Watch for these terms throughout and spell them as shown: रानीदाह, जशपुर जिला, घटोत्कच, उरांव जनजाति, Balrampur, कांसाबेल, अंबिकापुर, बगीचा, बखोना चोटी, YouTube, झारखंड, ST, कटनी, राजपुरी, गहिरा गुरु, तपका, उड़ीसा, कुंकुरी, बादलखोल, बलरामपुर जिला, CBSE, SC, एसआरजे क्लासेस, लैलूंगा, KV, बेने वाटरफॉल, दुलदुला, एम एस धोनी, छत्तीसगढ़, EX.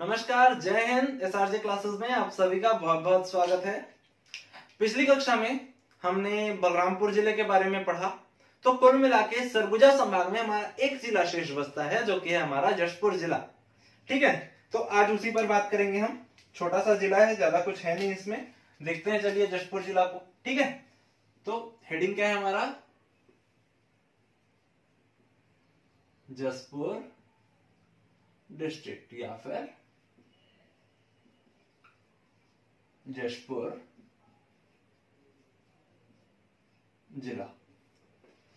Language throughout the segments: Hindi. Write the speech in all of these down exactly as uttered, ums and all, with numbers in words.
नमस्कार, जय हिंद। एसआरजे क्लासेस में आप सभी का बहुत बहुत स्वागत है। पिछली कक्षा में हमने बलरामपुर जिले के बारे में पढ़ा, तो कुल मिलाकर सरगुजा संभाग में हमारा एक जिला शेष बसता है जो कि है हमारा जशपुर जिला। ठीक है, तो आज उसी पर बात करेंगे हम। छोटा सा जिला है, ज्यादा कुछ है नहीं इसमें। देखते हैं, चलिए जशपुर जिला को। ठीक है, तो हेडिंग क्या है हमारा? जशपुर डिस्ट्रिक्ट या फिर जशपुर जिला।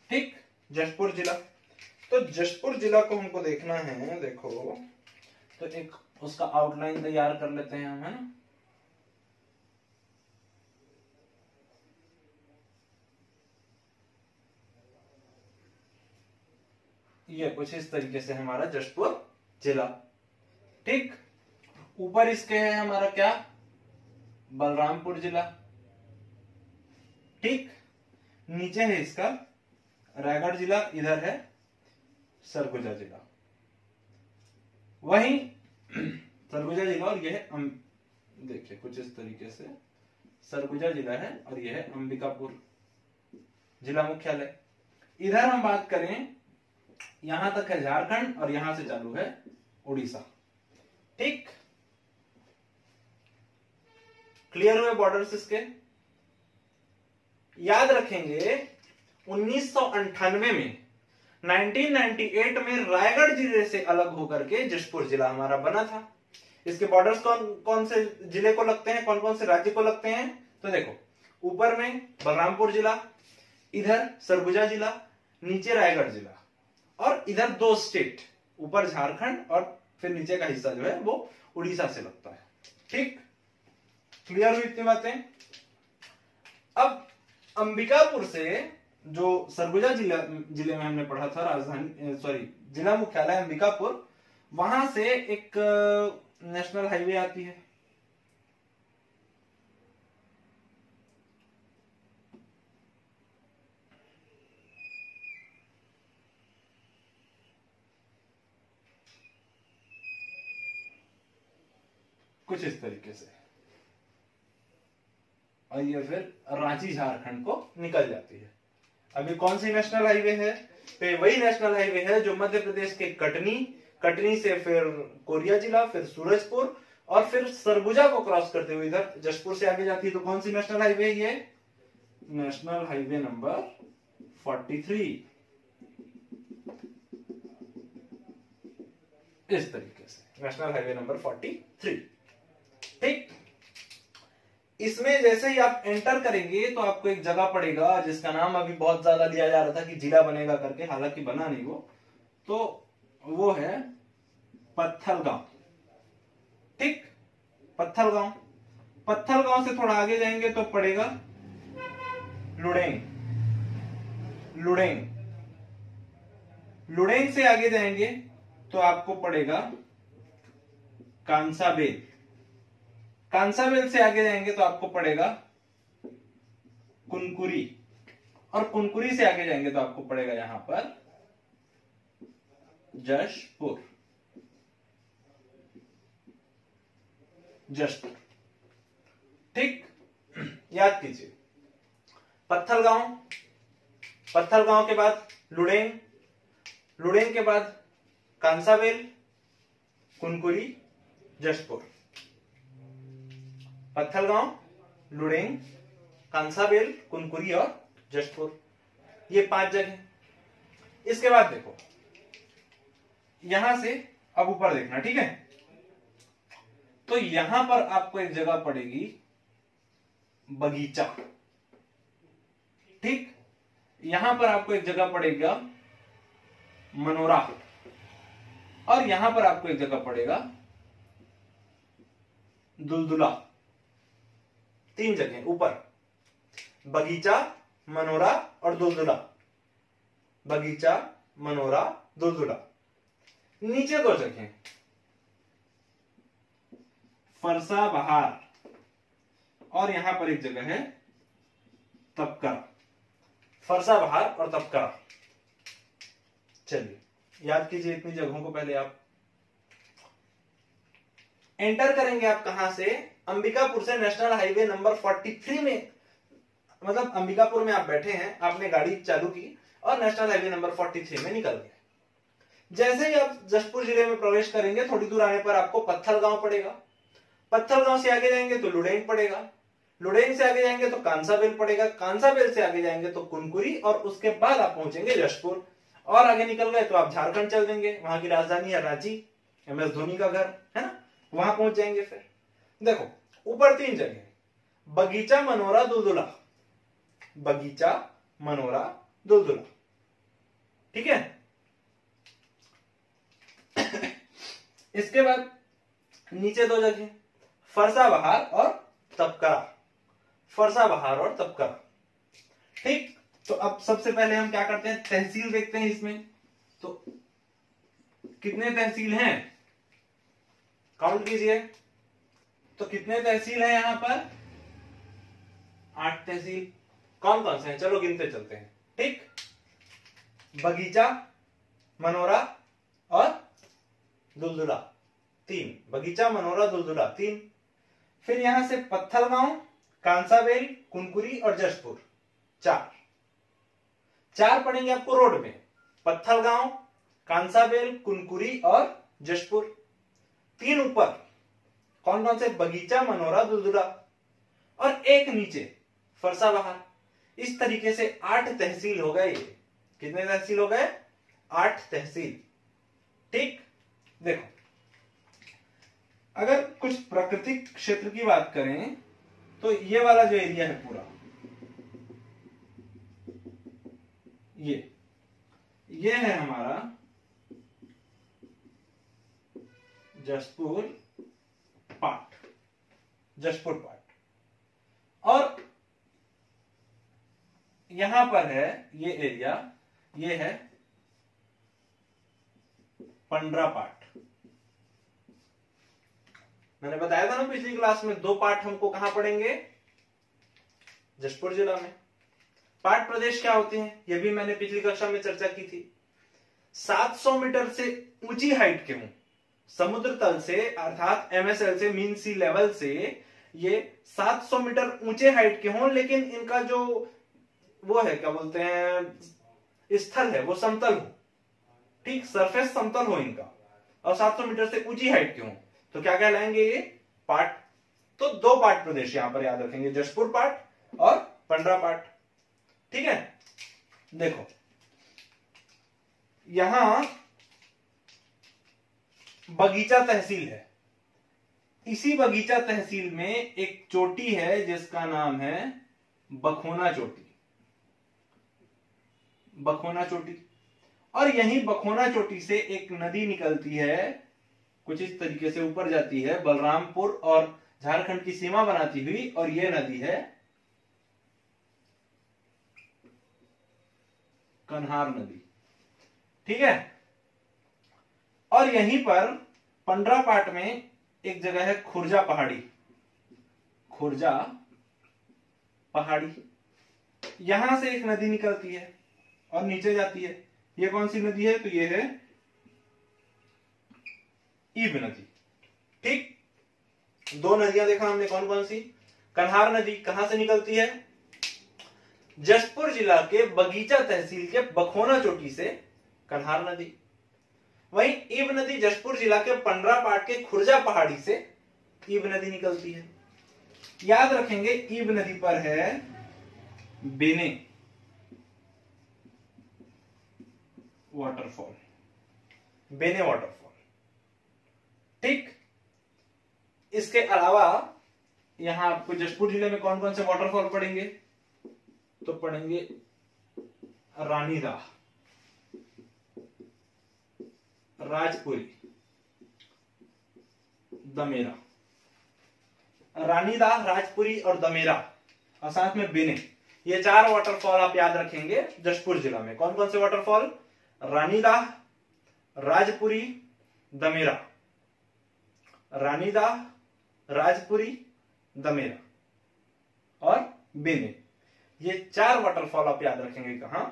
ठीक, जशपुर जिला। तो जशपुर जिला को हमको देखना है। देखो, तो एक उसका आउटलाइन तैयार कर लेते हैं हम, है ना। ये कुछ इस तरीके से हमारा जशपुर जिला। ठीक, ऊपर इसके है हमारा क्या? बलरामपुर जिला। ठीक, नीचे है इसका रायगढ़ जिला, इधर है सरगुजा जिला। वहीं सरगुजा जिला और यह है, देखिए कुछ इस तरीके से सरगुजा जिला है और यह है अंबिकापुर जिला मुख्यालय। इधर हम बात करें, यहां तक है झारखंड और यहां से चालू है उड़ीसा। ठीक, क्लियर हुए बॉर्डर्स इसके। याद रखेंगे उन्नीस सौ अंठानवे में, उन्नीस सौ अट्ठानवे में रायगढ़ जिले से अलग होकर के जशपुर जिला हमारा बना था। इसके बॉर्डर्स कौन कौन से जिले को लगते हैं, कौन कौन से राज्य को लगते हैं? तो देखो, ऊपर में बलरामपुर जिला, इधर सरगुजा जिला, नीचे रायगढ़ जिला और इधर दो स्टेट, ऊपर झारखंड और फिर नीचे का हिस्सा जो है वो उड़ीसा से लगता है। ठीक, क्लियर हुई इतनी बातें। अब अंबिकापुर से, जो सरगुजा जिला जिले में हमने पढ़ा था, राजधानी सॉरी जिला मुख्यालय अंबिकापुर, वहां से एक नेशनल हाईवे आती है। कुछ इस तरीके से, और ये फिर रांची झारखंड को निकल जाती है। अभी कौन सी नेशनल हाईवे है? तो वही नेशनल हाईवे है जो मध्य प्रदेश के कटनी, कटनी से फिर कोरिया जिला, फिर सूरजपुर और फिर सरगुजा को क्रॉस करते हुए इधर जशपुर से आगे जाती है। तो कौन सी नेशनल हाईवे है ये? नेशनल हाईवे नंबर तैंतालीस। इस तरीके से नेशनल हाईवे नंबर तैंतालीस। ठीक, इसमें जैसे ही आप एंटर करेंगे तो आपको एक जगह पड़ेगा जिसका नाम अभी बहुत ज्यादा लिया जा रहा था कि जिला बनेगा करके, हालांकि बना नहीं वो, तो वो है पत्थलगांव। ठीक, पत्थलगांव। पत्थलगांव से थोड़ा आगे जाएंगे तो पड़ेगा लुड़ैंग। लुड़ैंग लुड़ैंग से आगे जाएंगे तो आपको पड़ेगा कांसाबेल। कांसाबेल से आगे जाएंगे तो आपको पड़ेगा कुंकुरी, और कुंकुरी से आगे जाएंगे तो आपको पड़ेगा यहां पर जशपुर। जशपुर। ठीक, याद कीजिए, पत्थलगांव, पत्थलगांव के बाद लुड़ैंग, लुड़ैंग के बाद कांसाबेल, कुंकुरी, जशपुर। पत्थलगांव, लुड़ैंग, कांसाबेल, कुनकुरी और जशपुर, ये पांच जगह। इसके बाद देखो, यहां से अब ऊपर देखना। ठीक है, तो यहां पर आपको एक जगह पड़ेगी बगीचा। ठीक, यहां पर आपको एक जगह पड़ेगा मनोरा, और यहां पर आपको एक जगह पड़ेगा दुलदुला। तीन जगह, ऊपर बगीचा, मनोरा और दुलदुला। बगीचा, मनोरा, दुलदुला। नीचे दो जगह, फरसाबहार और यहां पर एक जगह है तपका। फरसाबहार और तपका। चलिए, याद कीजिए इतनी जगहों को पहले आप। एंटर करेंगे आप कहां से, अंबिकापुर से नेशनल हाईवे नंबर तैंतालीस में, मतलब अंबिकापुर में आप बैठे हैं, आपने गाड़ी चालू की और नेशनल हाईवे नंबर तैंतालीस में निकल गए। जैसे ही आप जशपुर जिले में प्रवेश करेंगे, थोड़ी दूर आने पर आपको पत्थलगांव पड़ेगा, पत्थलगांव से आगे जाएंगे तो लुड़ैंग पड़ेगा, लुड़ैंग से आगे जाएंगे तो कांसाबेल पड़ेगा, कांसाबेल से आगे जाएंगे तो कुंकुरी, और उसके बाद आप पहुंचेंगे जशपुर। और आगे निकल गए तो आप झारखंड चल देंगे, वहां की राजधानी है रांची, एम एस धोनी का घर है ना, वहां पहुंच जाएंगे। फिर देखो ऊपर तीन जगह, बगीचा मनोरा दुलदुला, बगीचा मनोरा दुलदुला, ठीक है। इसके बाद नीचे दो जगह, फरसाबहार और तपका, फरसाबहार और तपका, ठीक। तो अब सबसे पहले हम क्या करते हैं, तहसील देखते हैं। इसमें तो कितने तहसील हैं काउंट कीजिए, तो कितने तहसील हैं यहां पर, आठ तहसील। कौन कौन से हैं चलो गिनते चलते हैं, ठीक। बगीचा मनोरा और दुलदुला तीन, बगीचा मनोरा दुलदुला तीन। फिर यहां से पत्थलगांव, कांसाबेल, कुनकुरी और जशपुर, चार। चार पड़ेंगे आपको रोड में, पत्थलगांव, कांसाबेल, कुनकुरी और जशपुर। तीन ऊपर कौन कौन से, बगीचा मनोरा दुलदुला, और एक नीचे फरसाबहार। इस तरीके से आठ तहसील हो गए। कितने तहसील हो गए, आठ तहसील, ठीक। देखो अगर कुछ प्राकृतिक क्षेत्र की बात करें तो ये वाला जो एरिया है पूरा, ये ये है हमारा जशपुर पाट, जशपुर पाट, और यहां पर है ये एरिया, ये है पंडरा पाट। मैंने बताया था ना पिछली क्लास में, दो पार्ट हमको कहां पड़ेंगे, जशपुर जिला में। पाट प्रदेश क्या होते हैं यह भी मैंने पिछली कक्षा में चर्चा की थी। सात सौ मीटर से ऊंची हाइट के हों, समुद्र तल से अर्थात एम एस एल से, मीन सी लेवल से, ये सात सौ मीटर ऊंचे हाइट के हों, लेकिन इनका जो वो है क्या बोलते हैं स्थल है वो समतल हो, ठीक, सरफेस समतल हो इनका, और सात सौ मीटर से ऊंची हाइट के हों, तो क्या कहलाएंगे ये पाट। तो दो पाट प्रदेश यहां पर याद रखेंगे, जशपुर पाट और पंडरा पाट, ठीक है। देखो यहां बगीचा तहसील है, इसी बगीचा तहसील में एक चोटी है जिसका नाम है बखोना चोटी, बखोना चोटी, और यही बखोना चोटी से एक नदी निकलती है कुछ इस तरीके से ऊपर जाती है, बलरामपुर और झारखंड की सीमा बनाती हुई, और यह नदी है कन्हार नदी, ठीक है। और यहीं पर पंडरा पाट में एक जगह है खुर्जा पहाड़ी, खुर्जा पहाड़ी, यहां से एक नदी निकलती है और नीचे जाती है। यह कौन सी नदी है, तो यह है ईब नदी, ठीक। दो नदियां देखा हमने, कौन कौन सी, कन्हार नदी कहां से निकलती है, जशपुर जिला के बगीचा तहसील के बखोना चोटी से कन्हार नदी, वहीं ईब नदी जशपुर जिला के पंडरा पाट के खुर्जा पहाड़ी से ईब नदी निकलती है। याद रखेंगे ईब नदी पर है बेने वाटरफॉल, बेने वाटरफॉल, ठीक। इसके अलावा यहां आपको जशपुर जिले में कौन कौन से वाटरफॉल पड़ेंगे, तो पड़ेंगे रानीदाह, राजपुरी, दमेरा, रानीदाह, राजपुरी और दमेरा, और साथ में बेने, ये चार वाटरफॉल आप याद रखेंगे जशपुर जिला में। कौन कौन से वाटरफॉल, रानीदाह, राजपुरी, दमेरा, रानीदाह, राजपुरी, दमेरा और बेने, ये चार वाटरफॉल आप याद रखेंगे कहां,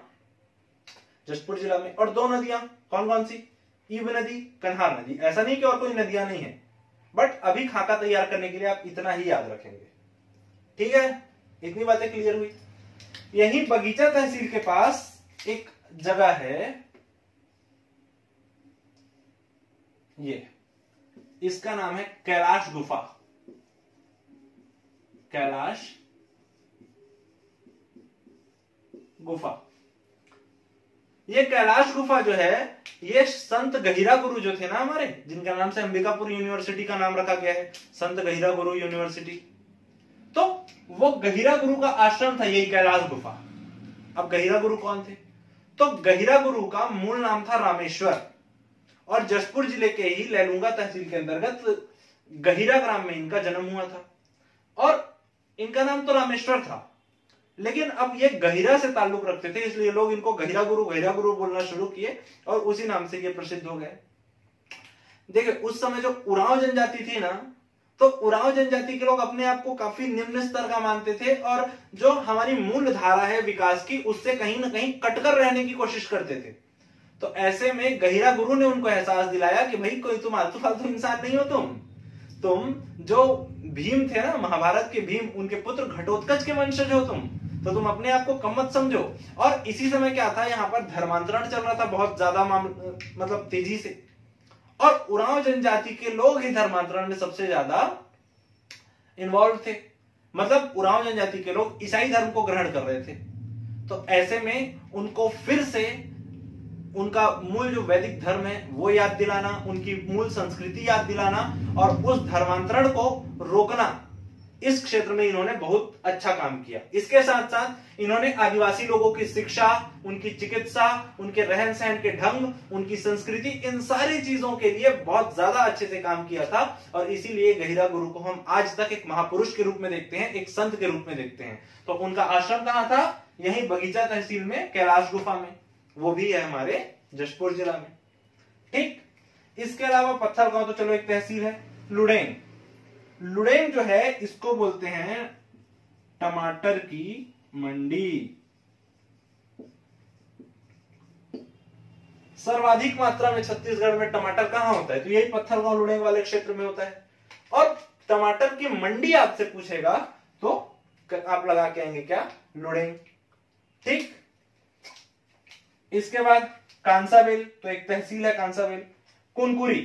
जशपुर जिला में। और दो नदियां कौन कौन सी, ईब नदी, कन्हार नदी। ऐसा नहीं कि और कोई नदियां नहीं है, बट अभी खाका तैयार करने के लिए आप इतना ही याद रखेंगे। ठीक है, इतनी बातें क्लियर हुई। यही बगीचा तहसील के पास एक जगह है, ये इसका नाम है कैलाश गुफा। कैलाश गुफा, ये कैलाश गुफा जो है ये संत गहिरा गुरु जो थे ना हमारे, जिनका नाम से अंबिकापुर यूनिवर्सिटी का नाम रखा गया है, संत गहिरा गुरु यूनिवर्सिटी, तो वो गहिरा गुरु का आश्रम था यही कैलाश गुफा। अब गहिरा गुरु कौन थे? तो गहिरा गुरु का मूल नाम था रामेश्वर, और जशपुर जिले के ही लैलूंगा तहसील के अंतर्गत गहिरा ग्राम में इनका जन्म हुआ था, और इनका नाम तो रामेश्वर था, लेकिन अब ये गहिरा से ताल्लुक रखते थे, इसलिए लोग इनको गहिरा गुरु गहिरा गुरु बोलना शुरू किए और उसी नाम से ये प्रसिद्ध हो गए। देखिए, उस समय जो उरांव जनजाति थी ना, तो उरांव जनजाति के लोग अपने आप को काफी निम्न स्तर का मानते थे, और जो हमारी मूल धारा है विकास की, उससे कहीं ना कहीं कटकर रहने की कोशिश करते थे। तो ऐसे में गहिरा गुरु ने उनको एहसास दिलाया कि भाई कोई तुम आलतू फालतू इंसान नहीं हो, तुम तुम जो भीम थे ना, महाभारत के भीम, उनके पुत्र घटोत्कच के वंशज हो तुम, तो तुम अपने आप को कम मत समझो। और इसी समय क्या था, यहाँ पर धर्मांतरण चल रहा था बहुत ज्यादा, मतलब तेजी से, और उरांव जनजाति के लोग ही धर्मांतरण में सबसे ज्यादा इन्वॉल्व थे, मतलब उरांव जनजाति के लोग ईसाई धर्म को ग्रहण कर रहे थे। तो ऐसे में उनको फिर से उनका मूल जो वैदिक धर्म है वो याद दिलाना, उनकी मूल संस्कृति याद दिलाना, और उस धर्मांतरण को रोकना, इस क्षेत्र में इन्होंने बहुत अच्छा काम किया। इसके साथ साथ इन्होंने आदिवासी लोगों की शिक्षा, उनकी चिकित्सा, उनके रहन सहन के ढंग, उनकी संस्कृति, इन सारी चीजों के लिए बहुत ज्यादा अच्छे से काम किया था, और इसीलिए गहिरा गुरु को हम आज तक एक महापुरुष के रूप में देखते हैं, एक संत के रूप में देखते हैं। तो उनका आश्रम कहाँ था? यही बगीचा तहसील में कैलाश गुफा में, वो भी है हमारे जशपुर जिला में। ठीक, इसके अलावा पत्थलगांव तो चलो एक तहसील है। लुड़ैंग, लुड़ैंग जो है इसको बोलते हैं टमाटर की मंडी। सर्वाधिक मात्रा में छत्तीसगढ़ में टमाटर कहाँ होता है? तो यही पत्थलगांव लुड़ैंग वाले क्षेत्र में होता है। और टमाटर की मंडी आपसे पूछेगा तो आप लगा के आएंगे क्या? लुड़ैंग। ठीक, इसके बाद कांसाबेल, तो एक तहसील है कांसाबेल। कुंकुरी,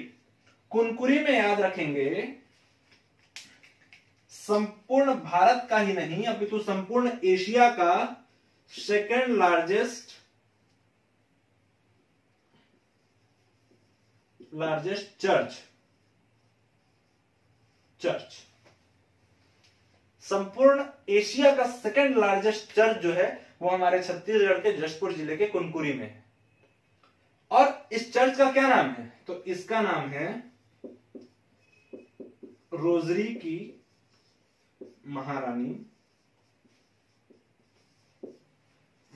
कुंकुरी में याद रखेंगे संपूर्ण भारत का ही नहीं अपितु संपूर्ण एशिया का second largest largest church church संपूर्ण एशिया का सेकेंड लार्जेस्ट चर्च जो है वो हमारे छत्तीसगढ़ के जशपुर जिले के कुनकुरी में है। और इस चर्च का क्या नाम है? तो इसका नाम है रोजरी की महारानी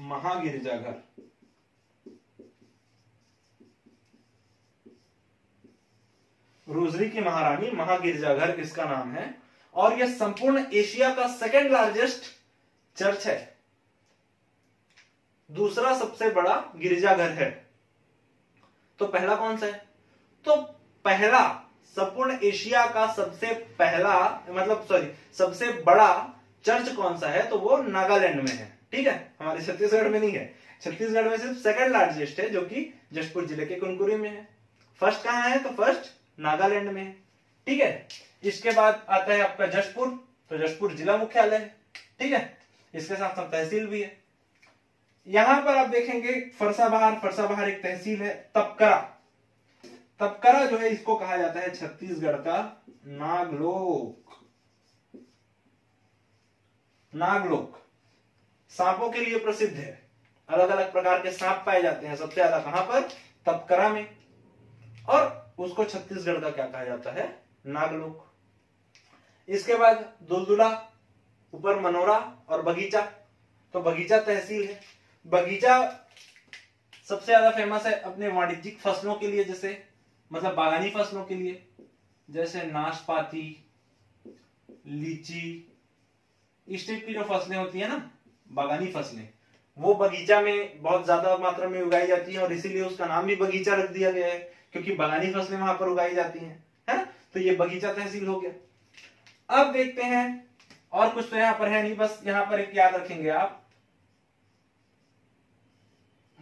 महागिरजाघर। रोजरी की महारानी महागिरजाघर इसका नाम है, और यह संपूर्ण एशिया का सेकेंड लार्जेस्ट चर्च है, दूसरा सबसे बड़ा गिरजाघर है। तो पहला कौन सा है? तो पहला संपूर्ण एशिया का सबसे पहला मतलब सॉरी सबसे बड़ा चर्च कौन सा है? तो वो नागालैंड में है। ठीक है, हमारे छत्तीसगढ़ में नहीं है। छत्तीसगढ़ में सिर्फ सेकंड लार्जेस्ट है, जो कि जशपुर जिले के कुनकुरी में है। फर्स्ट कहाँ है? तो फर्स्ट नागालैंड में है। ठीक है, इसके बाद आता है आपका जशपुर, तो जशपुर जिला मुख्यालय है। ठीक है, इसके साथ साथ तहसील भी है। यहां पर आप देखेंगे फरसाबहार, फरसाबहार एक तहसील है। तपका, तपका जो है इसको कहा जाता है छत्तीसगढ़ का नागलोक। नागलोक सांपों के लिए प्रसिद्ध है, अलग अलग प्रकार के सांप पाए जाते हैं, सबसे ज्यादा कहां पर? तपका में, और उसको छत्तीसगढ़ का क्या कहा जाता है? नागलोक। इसके बाद दुलदुला, ऊपर मनोरा और बगीचा, तो बगीचा तहसील है। बगीचा सबसे ज्यादा फेमस है अपने वाणिज्यिक फसलों के लिए, जैसे मतलब बागानी फसलों के लिए, जैसे नाशपाती, लीची, इस टाइप की जो फसलें होती है ना, बागानी फसलें, वो बगीचा में बहुत ज्यादा मात्रा में उगाई जाती है, और इसीलिए उसका नाम भी बगीचा रख दिया गया है, क्योंकि बागानी फसलें वहां पर उगाई जाती है, है? तो ये बगीचा तहसील हो गया। अब देखते हैं, और कुछ तो यहां पर है नहीं, बस यहां पर एक याद रखेंगे आप,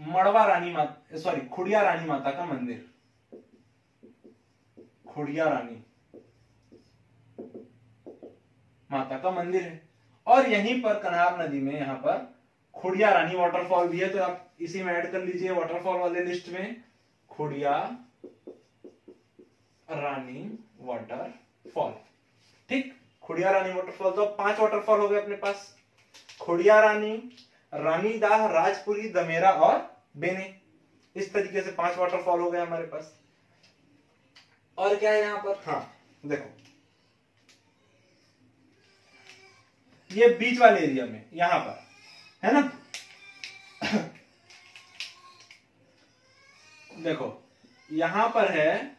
मड़वा रानी माता, सॉरी खुड़िया रानी माता का मंदिर, खुड़िया रानी माता का मंदिर है। और यहीं पर कन्हार नदी में यहाँ पर खुड़िया रानी वाटरफॉल भी है, तो आप इसी में ऐड कर लीजिए वाटरफॉल वाले लिस्ट में, खुड़िया रानी वाटरफॉल। ठीक, खुड़िया रानी वाटरफॉल, तो पांच वाटरफॉल हो गए अपने पास, खुड़िया रानी, रानीदाह, राजपुरी, दमेरा और बेने, इस तरीके से पांच वाटरफॉल हो गए हमारे पास। और क्या है यहाँ पर, हाँ देखो ये बीच वाले एरिया में यहां पर है ना, देखो यहां पर है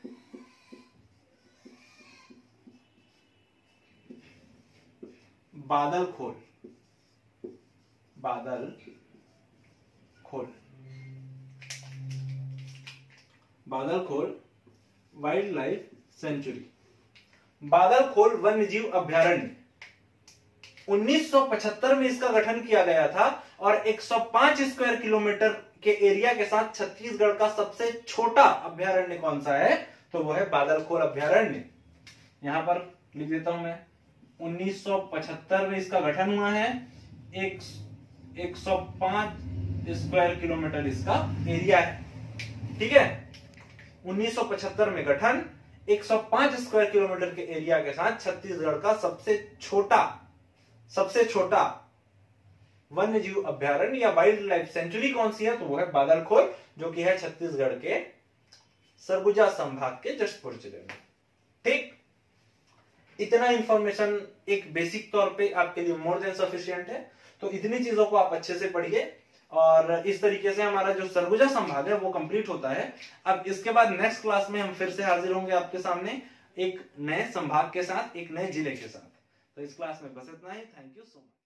बादलखोल, बादलखोल, बादलखोल wildlife sanctuary, बादलखोल वन्य जीव अभ्यारण्य, उन्नीस सौ पचहत्तर में इसका गठन किया गया था और एक सौ पाँच स्क्वायर किलोमीटर के एरिया के साथ छत्तीसगढ़ का सबसे छोटा अभ्यारण्य कौन सा है, तो वो है बादलखोल अभ्यारण्य। यहां पर लिख देता हूं मैं, उन्नीस सौ पचहत्तर में इसका गठन हुआ है, एक, एक सौ पाँच स्क्वायर किलोमीटर इसका एरिया है। ठीक है, उन्नीस सौ पचहत्तर में गठन, एक सौ पाँच स्क्वायर किलोमीटर के एरिया के साथ छत्तीसगढ़ का सबसे छोटा सबसे छोटा वन्य जीव अभ्यारण्य या वाइल्ड लाइफ सेंचुरी कौन सी है, तो वो है बादलखोल, जो कि है छत्तीसगढ़ के सरगुजा संभाग के जशपुर जिले में। ठीक, इतना इंफॉर्मेशन एक बेसिक तौर पे आपके लिए मोर देन सफिशिएंट है, तो इतनी चीजों को आप अच्छे से पढ़िए। और इस तरीके से हमारा जो सरगुजा संभाग है वो कंप्लीट होता है। अब इसके बाद नेक्स्ट क्लास में हम फिर से हाजिर होंगे आपके सामने एक नए संभाग के साथ, एक नए जिले के साथ। तो इस क्लास में बस इतना ही, थैंक यू सो मच।